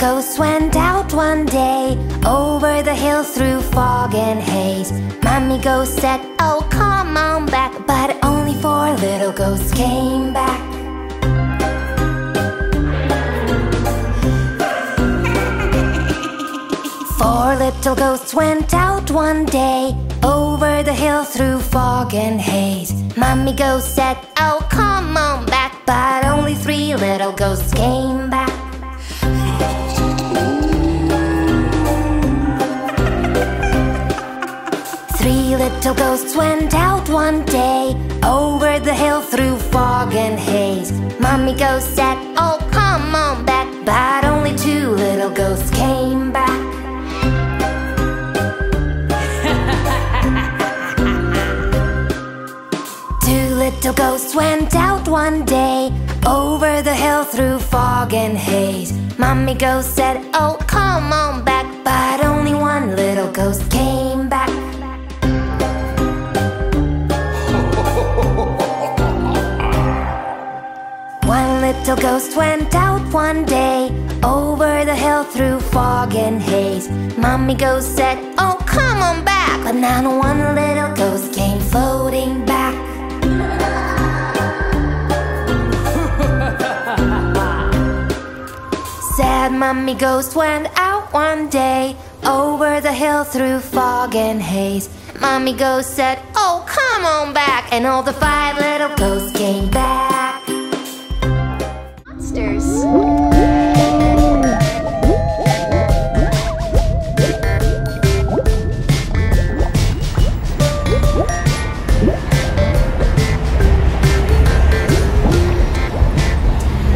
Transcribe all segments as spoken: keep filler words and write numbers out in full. ghosts went out one day, over the hill through fog and haze. Mommy ghost said, oh, come on back, but only four little ghosts came back. Four little ghosts went out one day, over the hill through fog and haze. Mommy ghost said, oh, come on back, but only three little ghosts came back. Three little ghosts went out one day, over the hill through fog and haze. Mommy ghost said, oh, come on back, but only two little ghosts came back. Two little ghosts went out one day, over the hill through fog and haze. Mommy ghost said, oh, come on back, but only one little ghost came back. One little ghost went out one day, over the hill through fog and haze. Mommy ghost said, oh, come on back, but not one little ghost came floating back. Sad Mommy ghost went out one day, over the hill through fog and haze. Mommy ghost said, oh, come on back, and all the five little ghosts came back.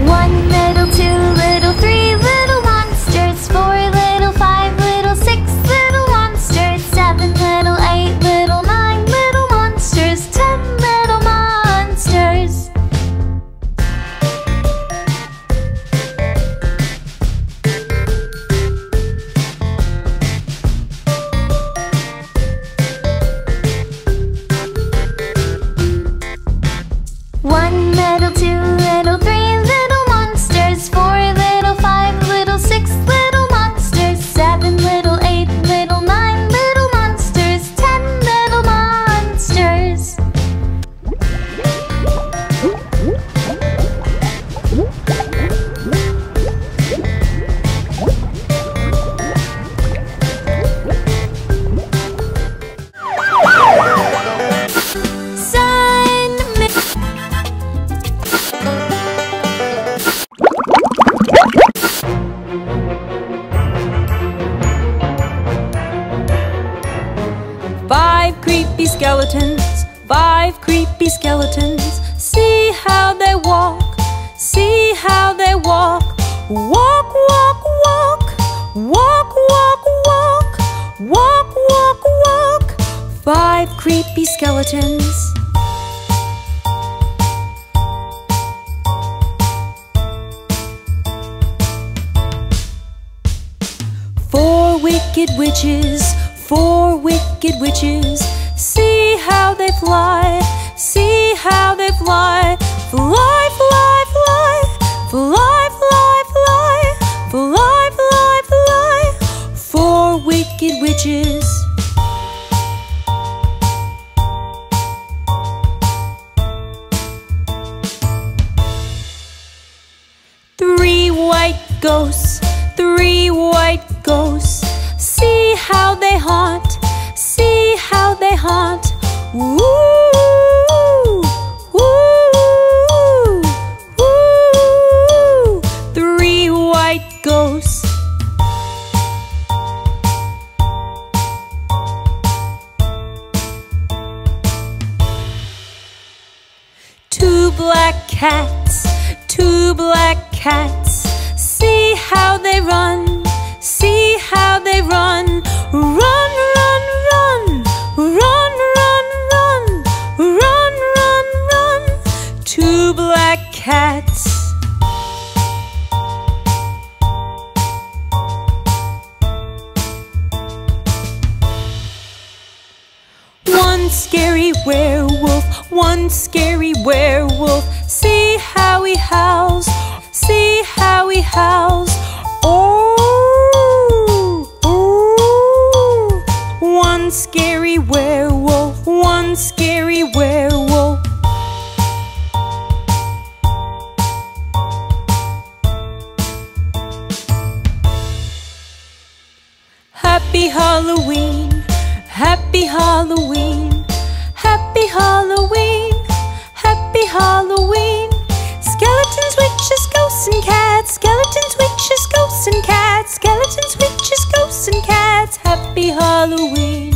One little, two little, three little monsters, four little, five little, six little monsters, seven little, eight little, nine little monsters, ten little monsters. One little, two little, three little monsters, four little, five little, six little monsters, seven little, eight little, nine little monsters, ten little monsters. Five creepy skeletons, five creepy skeletons. See how they walk, see how they walk. Walk, walk, walk, walk, walk, walk, walk, walk, walk. Five creepy skeletons. Four wicked witches, four wicked witches, see how they fly, see how they fly. Fly, fly, fly, fly, fly, fly, fly, fly, fly. Four wicked witches. Three white ghosts, three white ghosts, see how they haunt, see how they haunt. Woo, woo, woo. Three white ghosts. Two black cats, two black cats, see how they run, see how they run. Run, run, run, run, run, run, run, run, run. Two black cats. One scary werewolf, one scary werewolf, see how he howls, see how he howls. Oh. scary werewolf, one scary werewolf. Happy Halloween, happy Halloween, happy Halloween, happy Halloween. Skeletons, witches, ghosts and cats, skeletons, witches, ghosts and cats, skeletons, witches, ghosts and cats. Happy Halloween.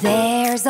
There's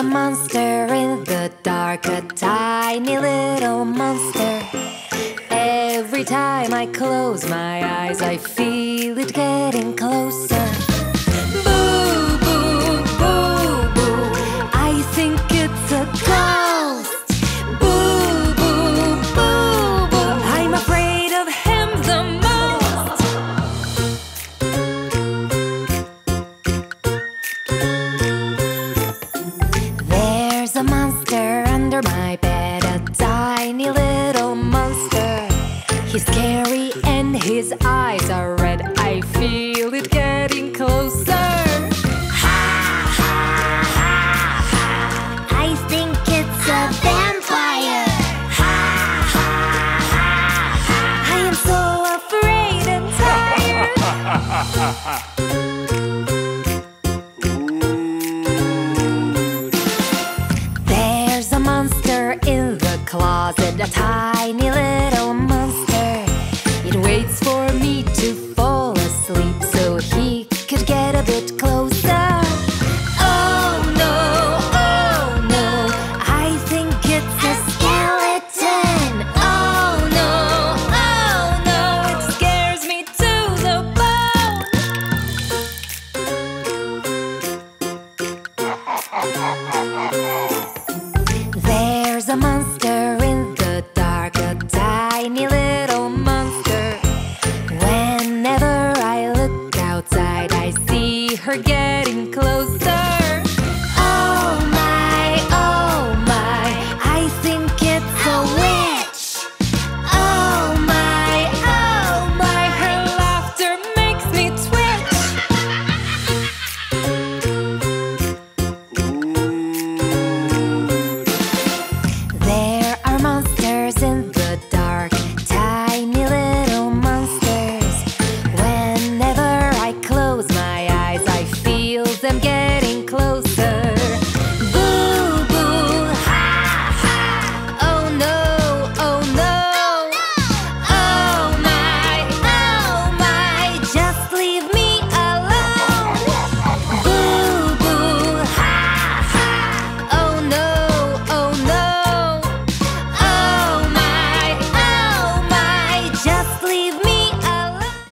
a monster in the dark, her getting close.